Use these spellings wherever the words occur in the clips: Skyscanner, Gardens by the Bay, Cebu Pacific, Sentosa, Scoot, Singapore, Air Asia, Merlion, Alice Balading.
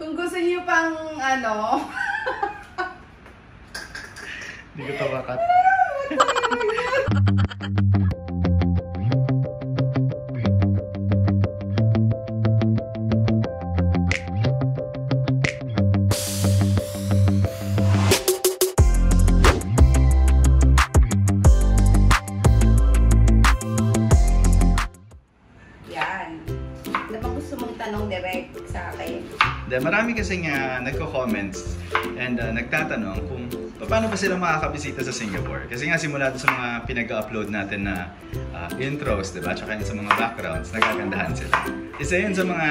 Kung gusto niyo pang ano. Hindi ko tawakat. Marami kasing nagko-comments and nagtatanong kung paano ba sila makakabisita sa Singapore. Kasi nga simula sa mga pinag-upload natin na intros, diba? Tsaka yun sa mga backgrounds, nagagandahan sila. Isa yun sa mga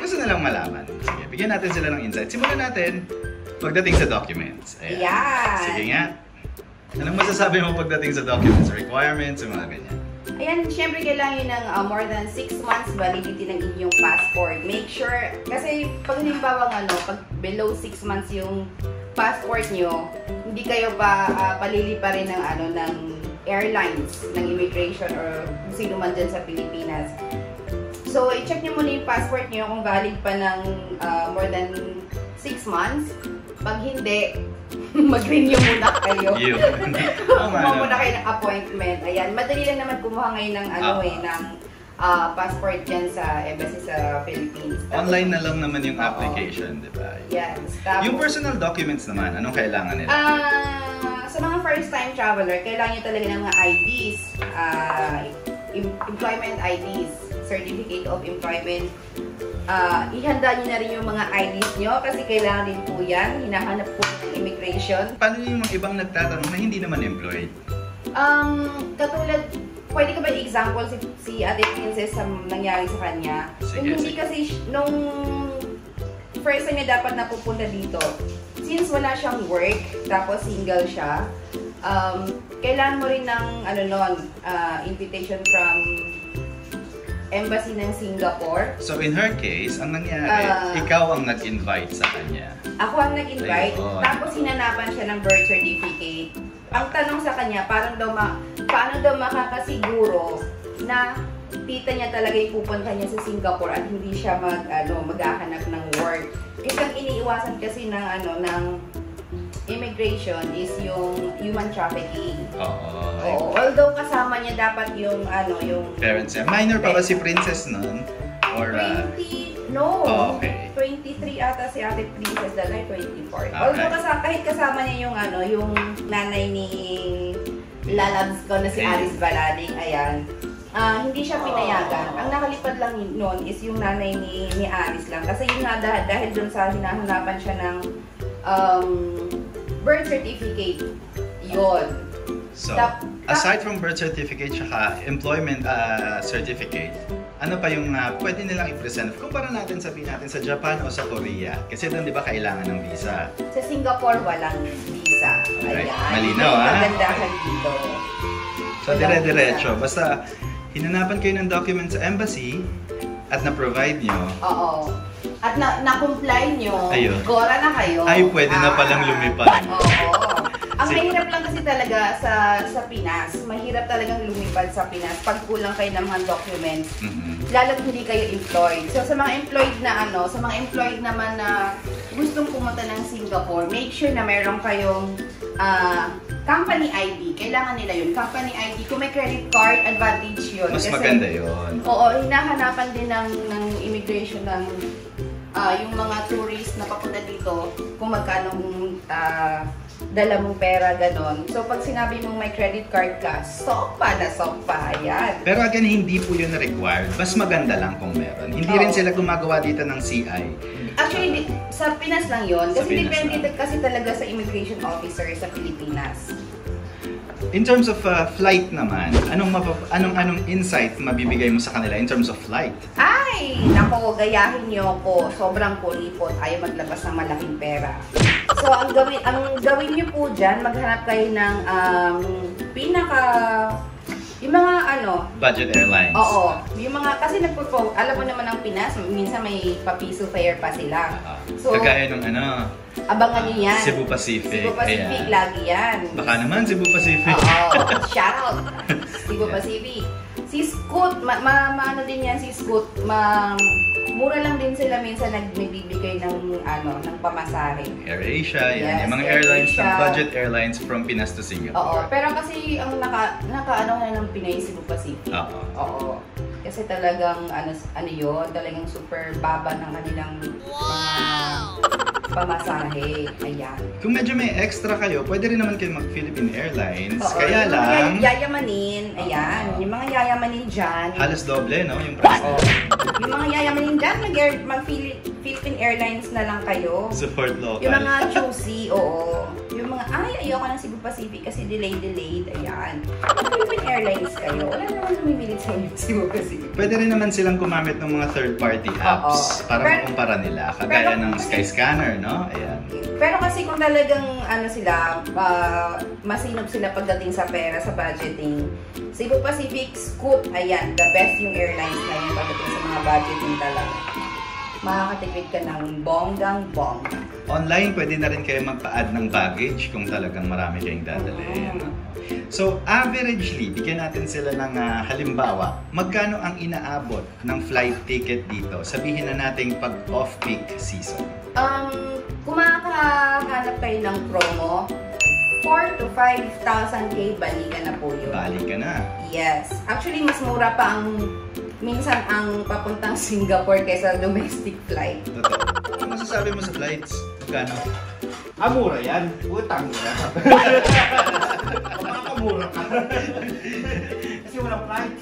gusto nilang malaman. Sige, bigyan natin sila ng insight. Simulan natin pagdating sa documents. Ayan. Yeah. Sige nga. Anong masasabi mo pagdating sa documents, requirements, yung mga ganyan? Ayan, syempre kailangan ng more than 6 months validity ng inyong passport. Make sure, kasi pag halimbawa ng ano, pag below 6 months yung passport nyo, hindi kayo pa palili pa rin ng ano ng airlines, ng immigration or sino man dyan sa Pilipinas. So, i-check nyo muna yung passport nyo kung valid pa ng more than 6 months. Pag hindi, mag-renew muna kayo. Kumuha muna kayo ng appointment. Ayan, madali lang naman kumuha ngayon ng ano ng passport dyan sa embassy sa Philippines. Tapos, online na lang naman yung application, di ba? Yes. Tapos, yung personal documents naman, anong kailangan nila? Sa mga first time traveler, kailangan nyo talaga ng mga IDs, employment IDs, Certificate of Employment. Ihanda nyo na rin yung mga IDs nyo kasi kailangan din po yan. Hinahanap po yung immigration. Paano yung mga ibang nagtatanong na hindi naman employed? Katulad, pwede ka ba i-example si Ate Princess sa nangyari sa kanya? Sige, hindi sige. Kasi nung first time niya dapat napupunta dito, since wala siyang work, tapos single siya, kailangan mo rin ng ano nun, invitation from embassy ng Singapore. So in her case, ang nangyari, ikaw ang nag-invite sa kanya. Ako ang nag-invite, tapos hinanapan siya ng birth certificate. Ang tanong sa kanya, paano daw makakasiguro na tita niya talaga ipupunta niya sa Singapore at hindi siya maghahanap ng work. Isang iniiwasan kasi ng ng immigration is yung human trafficking. Oo. Although kasama niya dapat yung yung parents niya. Minor pa ba si Princess nun? Or 20? No. Okay. 23 ata si Ate Princess, dahil 24. Okay. Although kahit kasama niya yung yung nanay ni lalabs ko na si Alice Balading, ayan. Hindi siya pinayagan. Ang nakalipad lang noon is yung nanay ni Alice lang kasi yun nga dahil doon sa hinahanapan siya ng birth certificate, yun. So, aside from birth certificate tsaka employment certificate, ano pa yung pwede nilang i-present? Kumpara natin, sabihin natin sa Japan o sa Korea. Kasi doon, di ba, kailangan ng visa? Sa Singapore, walang visa. Alright. Malinaw, ha? Magandahan dito. So, dire-diretso. Basta, hinanapan kayo ng document sa embassy at na-provide nyo. Oo. At na-comply nyo. Ayun. Gora na kayo. Ay, pwede na palang lumipad. Oo. Ang mahirap lang kasi talaga sa Pinas, mahirap talagang lumipad sa Pinas pag kulang kayo ng mga documents, lalo't hindi kayo employed. So sa mga employed na sa mga employed naman na gustong pumunta ng Singapore, make sure na meron kayong company ID. Kailangan nila yun, company ID. Kung may credit card, advantage yun. Mas kasi, maganda yun. Oo, hinahanapan din ng immigration ng yung mga tourist na papunta dito kung magkanong dala mong pera, ganon. So, pag sinabi mong may credit card ka, sok pa, ayan. Pero again, hindi po yun required. Mas maganda lang kung meron. Hindi rin sila gumagawa dito ng CI. Actually, sa Pinas lang yun. Kasi depende kasi talaga sa immigration officer sa Pilipinas. In terms of flight naman, anong insight mabibigay mo sa kanila in terms of flight? Ay, nako, gayahin niyo po. Sobrang kulipot. Ayaw maglabas ng malaking pera. So, ang gawin niyo po dyan, maghanap kayo ng yung mga budget airlines. Oo. Yung mga, kasi alam mo naman ang Pinas, minsan may papiso fare pa sila. So, kagaya ng abangan niyo yan. Cebu Pacific. Cebu Pacific, ayan. Lagi yan. Baka naman Cebu Pacific. Oo. Shout out. Cebu Pacific. Si Scoot, maano din yan si Scoot. Mura lang din sila minsan nagbibigay ng ano, ng pamasahe. Air Asia, yan. Yes, yung mga Air airlines, ng budget airlines from Pinas to Singapore. Oo, pero kasi ang nakaano na ng Pinay, Cebu Pacific. Oo. Oo. Kasi talagang ano yun, talagang super baba ng kanilang wow! Pamasahe. Ayan. Kung medyo may extra kayo, pwede rin naman kayo mag-Philippine Airlines. Oo, kaya yung lang... Yung yayamanin, ayan. Yung mga yayamanin dyan. Halos doble, no? Yung price. Oo. Yung mga yayamanin dyan, mag-Philippine Airlines na lang kayo. Support local. Yung mga juicy, oo. Yung mga, ayoko ng Cebu Pacific kasi delayed. Ayan. Philippine Airlines kayo. Wala naman lumimili sa Cebu Pacific. Pwede rin naman silang gumamit ng mga third-party apps para makumpara nila. Kagaya ng Skyscanner, no? Ayan. Pero kasi kung talagang ano sila, masinop sila pagdating sa pera, sa budgeting, Cebu Pacific, Scoot, ayan, the best yung airlines na yun pagdating sa mga budgeting talaga. Makakatipid ka ng bonggang-bongga. Online, pwede na rin kayo magpa-add ng baggage kung talagang marami kayong dadalhin. So, averagely, bigyan natin sila ng halimbawa, magkano ang inaabot ng flight ticket dito? Sabihin na natin pag off-peak season. Kung makakahanap kayo ng promo, 4,000 to 5,000 K, balikan na po yun. Balikan na? Yes. Actually, mas mura pa ang minsan ang papuntang Singapore kaysa domestic flight. Totoo. Ano masasabi mo sa flights? Magkano? Mura yan. Utang mura. Mura ka. Kasi walang flight.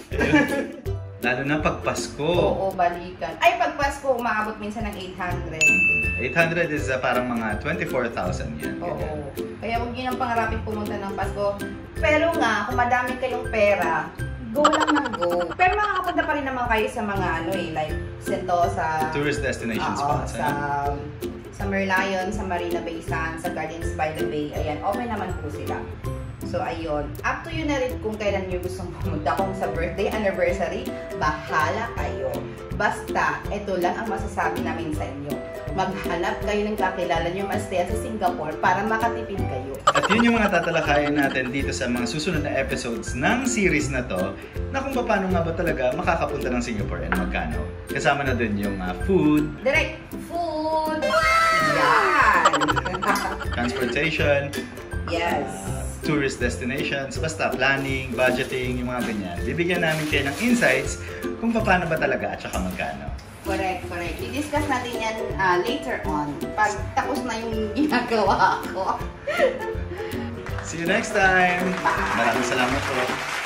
Lalo na pag Pasko. Oo, balikan. Ay, pag Pasko, umaabot minsan ng 800. 800 is parang mga 24,000 yan. Oo. Ganyan. Kaya huwag yun ang pangarapin pumunta ng Pasko. Pero nga, kung madami kayong pera, go lang ng go. Pero makakapunta pa rin naman kayo sa mga like Sentosa. Tourist destination spots. Sa Merlion, sa Marina Bay Sands, sa Gardens by the Bay. Ayan, okay naman po sila. So, ayun. Up to you na rin kung kailan nyo gustong pumunta. Kung sa birthday, anniversary, bahala kayo. Basta, ito lang ang masasabi namin sa inyo. Maghanap kayo ng kakilala nyo mas stay sa Singapore para makatipid kayo. At yun yung mga tatalakayan natin dito sa mga susunod na episodes ng series na to na kung paano nga ba talaga makakapunta ng Singapore and magkano. Kasama na dun yung food. Direct food! Yan! Transportation. Yes. Tourist destinations, basta planning, budgeting, yung mga ganyan. Bibigyan namin kayo ng insights kung paano ba talaga at saka magkano. Correct, correct. I-discuss natin yan later on pag tapos na yung ginagawa ko. See you next time! Maraming salamat po.